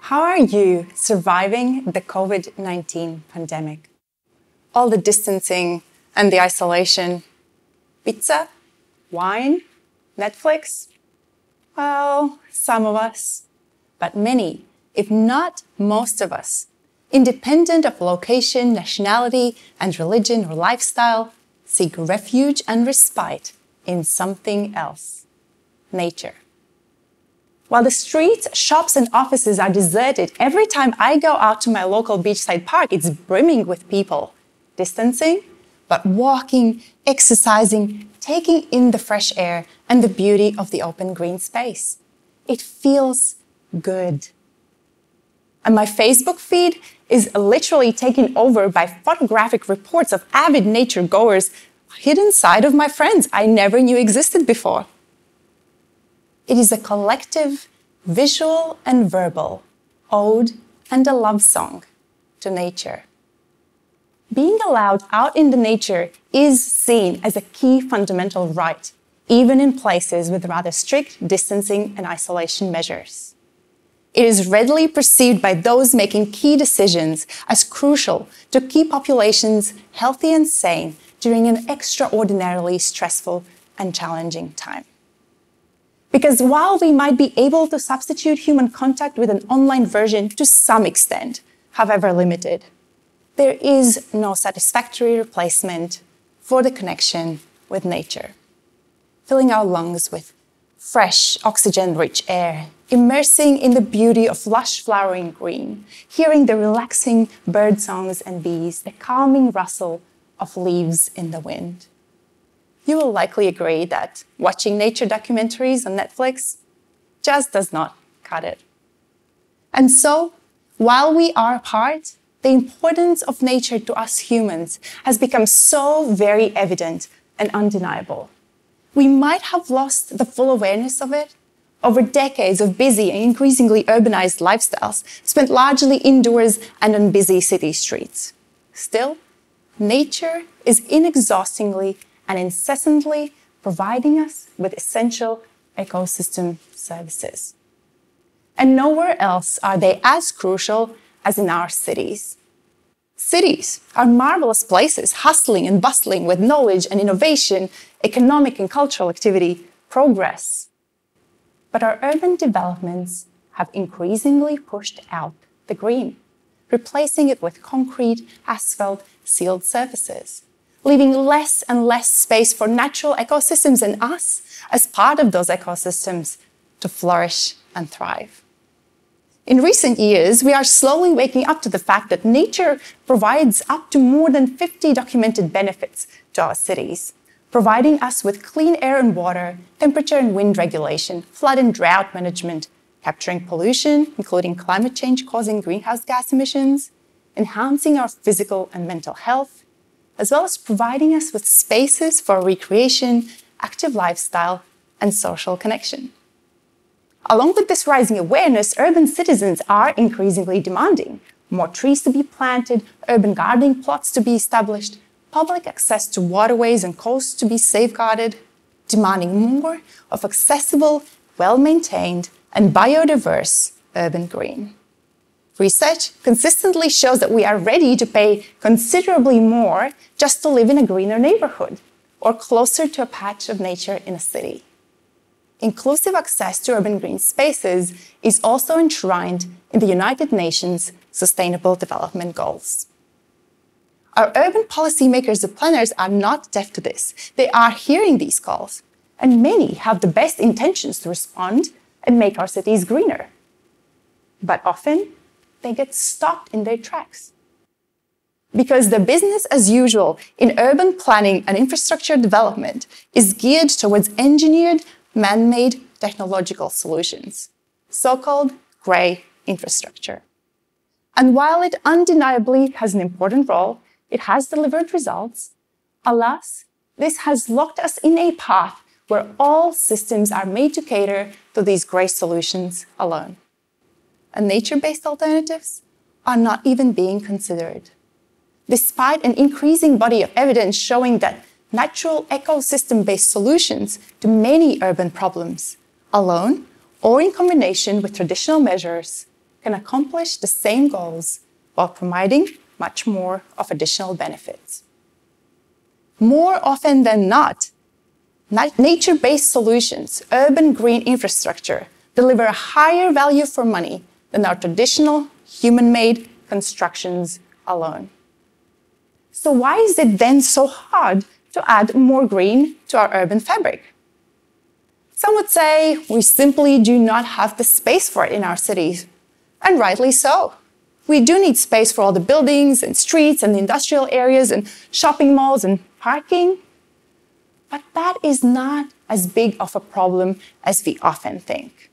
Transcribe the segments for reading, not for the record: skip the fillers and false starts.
How are you surviving the COVID-19 pandemic? All the distancing and the isolation. Pizza? Wine? Netflix? Well, some of us, but many, if not most of us, independent of location, nationality, and religion or lifestyle, seek refuge and respite in something else, nature. While the streets, shops, and offices are deserted, every time I go out to my local beachside park, it's brimming with people, distancing, but walking, exercising, taking in the fresh air and the beauty of the open green space. It feels good. And my Facebook feed is literally taken over by photographic reports of avid nature goers, hidden side of my friends I never knew existed before. It is a collective, visual and verbal, ode and a love song to nature. Being allowed out in the nature is seen as a key fundamental right, even in places with rather strict distancing and isolation measures. It is readily perceived by those making key decisions as crucial to keep populations healthy and sane during an extraordinarily stressful and challenging time. Because while we might be able to substitute human contact with an online version to some extent, however limited, there is no satisfactory replacement for the connection with nature. Filling our lungs with fresh, oxygen-rich air, immersing in the beauty of lush flowering green, hearing the relaxing bird songs and bees, the calming rustle of leaves in the wind. You will likely agree that watching nature documentaries on Netflix just does not cut it. And so, while we are apart, the importance of nature to us humans has become so very evident and undeniable. We might have lost the full awareness of it over decades of busy and increasingly urbanized lifestyles spent largely indoors and on busy city streets. Still, nature is inexhaustingly and incessantly providing us with essential ecosystem services. And nowhere else are they as crucial as in our cities. Cities are marvelous places, hustling and bustling with knowledge and innovation, economic and cultural activity, progress. But our urban developments have increasingly pushed out the green, replacing it with concrete, asphalt, sealed surfaces, leaving less and less space for natural ecosystems and us, as part of those ecosystems, to flourish and thrive. In recent years, we are slowly waking up to the fact that nature provides up to more than 50 documented benefits to our cities, providing us with clean air and water, temperature and wind regulation, flood and drought management, capturing pollution, including climate change causing greenhouse gas emissions, enhancing our physical and mental health, as well as providing us with spaces for recreation, active lifestyle, and social connection. Along with this rising awareness, urban citizens are increasingly demanding more trees to be planted, urban gardening plots to be established, public access to waterways and coasts to be safeguarded, demanding more of accessible, well-maintained, and biodiverse urban green. Research consistently shows that we are ready to pay considerably more just to live in a greener neighborhood or closer to a patch of nature in a city. Inclusive access to urban green spaces is also enshrined in the United Nations Sustainable Development Goals. Our urban policymakers and planners are not deaf to this. They are hearing these calls, and many have the best intentions to respond and make our cities greener. But often, they get stopped in their tracks. Because the business as usual in urban planning and infrastructure development is geared towards engineered, man-made technological solutions, so-called grey infrastructure. And while it undeniably has an important role, it has delivered results. Alas, this has locked us in a path where all systems are made to cater to these grey solutions alone. And nature-based alternatives are not even being considered. despite an increasing body of evidence showing that natural ecosystem-based solutions to many urban problems, alone or in combination with traditional measures, can accomplish the same goals while providing much more of additional benefits. More often than not, nature-based solutions, urban green infrastructure, deliver a higher value for money than our traditional human-made constructions alone. So why is it then so hard to add more green to our urban fabric? Some would say we simply do not have the space for it in our cities, and rightly so. We do need space for all the buildings and streets and industrial areas and shopping malls and parking. But that is not as big of a problem as we often think.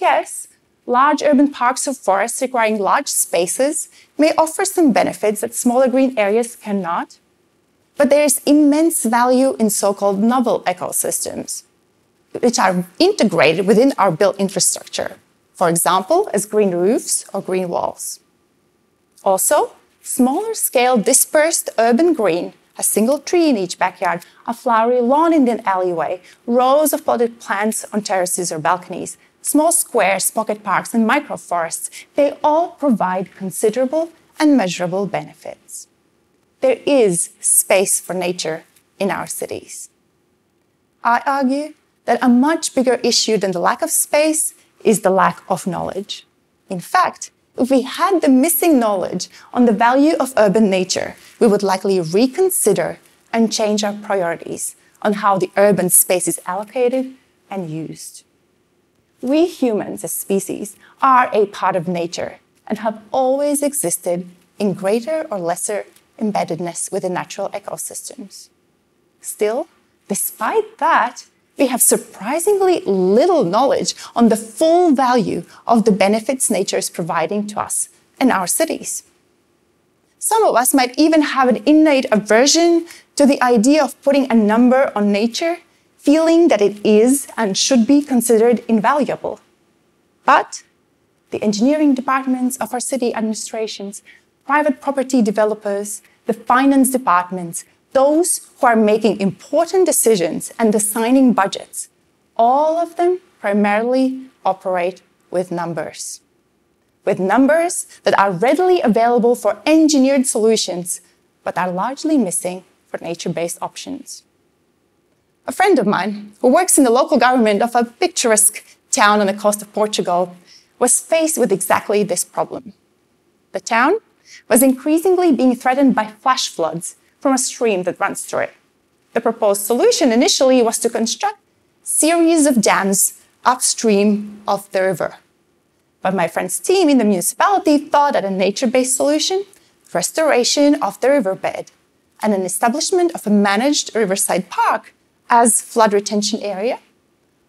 Yes, large urban parks or forests requiring large spaces may offer some benefits that smaller green areas cannot. But there is immense value in so-called novel ecosystems, which are integrated within our built infrastructure, for example, as green roofs or green walls. Also, smaller-scale dispersed urban green, a single tree in each backyard, a flowery lawn in an alleyway, rows of potted plants on terraces or balconies, small squares, pocket parks, and microforests, they all provide considerable and measurable benefits. There is space for nature in our cities. I argue that a much bigger issue than the lack of space is the lack of knowledge. In fact, if we had the missing knowledge on the value of urban nature, we would likely reconsider and change our priorities on how the urban space is allocated and used. We humans as species are a part of nature and have always existed in greater or lesser embeddedness within natural ecosystems. Still, despite that, we have surprisingly little knowledge on the full value of the benefits nature is providing to us and our cities. Some of us might even have an innate aversion to the idea of putting a number on nature, feeling that it is and should be considered invaluable. But the engineering departments of our city administrations, private property developers, the finance departments, those who are making important decisions and assigning budgets, all of them primarily operate with numbers that are readily available for engineered solutions, but are largely missing for nature-based options. A friend of mine who works in the local government of a picturesque town on the coast of Portugal was faced with exactly this problem. The town was increasingly being threatened by flash floods from a stream that runs through it. The proposed solution initially was to construct a series of dams upstream of the river. But my friend's team in the municipality thought that a nature-based solution, restoration of the riverbed, and an establishment of a managed riverside park as flood retention area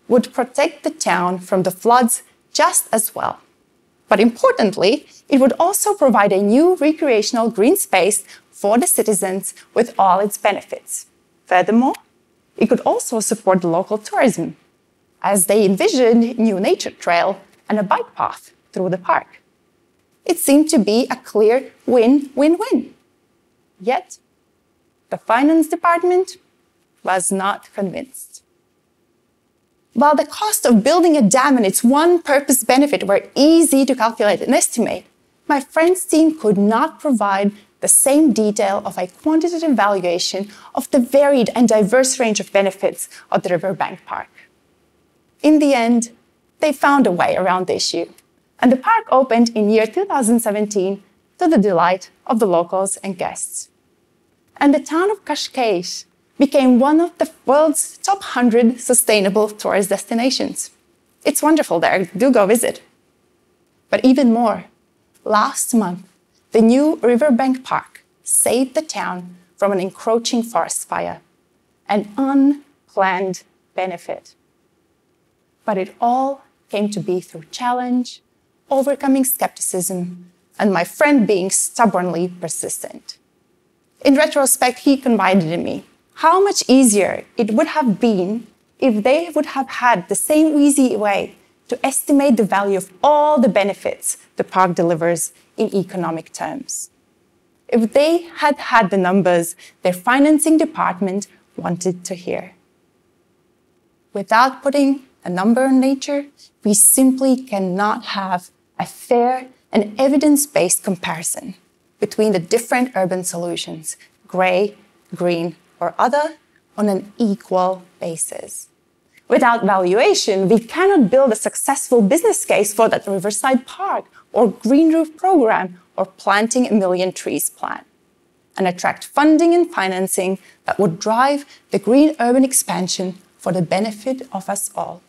would protect the town from the floods just as well. But importantly, it would also provide a new recreational green space for the citizens with all its benefits. Furthermore, it could also support the local tourism, as they envisioned a new nature trail and a bike path through the park. It seemed to be a clear win-win-win. Yet, the finance department was not convinced. While the cost of building a dam and its one-purpose benefit were easy to calculate and estimate, my friend's team could not provide the same detail of a quantitative evaluation of the varied and diverse range of benefits of the riverbank park. In the end, they found a way around the issue, and the park opened in year 2017 to the delight of the locals and guests. And the town of Kashkese became one of the world's top 100 sustainable tourist destinations. It's wonderful there, do go visit. But even more, last month, the new riverbank park saved the town from an encroaching forest fire, an unplanned benefit. But it all came to be through challenge, overcoming skepticism, and my friend being stubbornly persistent. In retrospect, he confided in me how much easier it would have been if they would have had the same easy way to estimate the value of all the benefits the park delivers in economic terms. if they had had the numbers their financing department wanted to hear. Without putting a number on nature, we simply cannot have a fair and evidence-based comparison between the different urban solutions, grey, green, or other, on an equal basis. Without valuation, we cannot build a successful business case for that riverside park or green roof program or planting a million trees plan, and attract funding and financing that would drive the green urban expansion for the benefit of us all.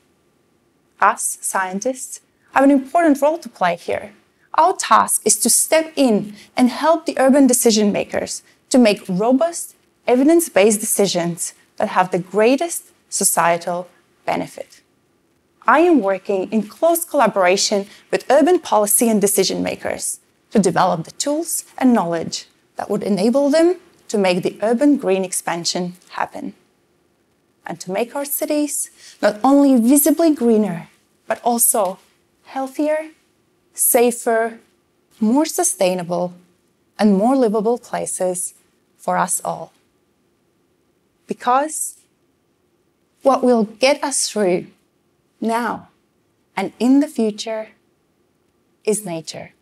Us, scientists, have an important role to play here. Our task is to step in and help the urban decision makers to make robust, evidence-based decisions that have the greatest societal benefit. I am working in close collaboration with urban policy and decision makers to develop the tools and knowledge that would enable them to make the urban green expansion happen, and to make our cities not only visibly greener, but also healthier, safer, more sustainable, and more livable places for us all. Because what will get us through now and in the future is nature.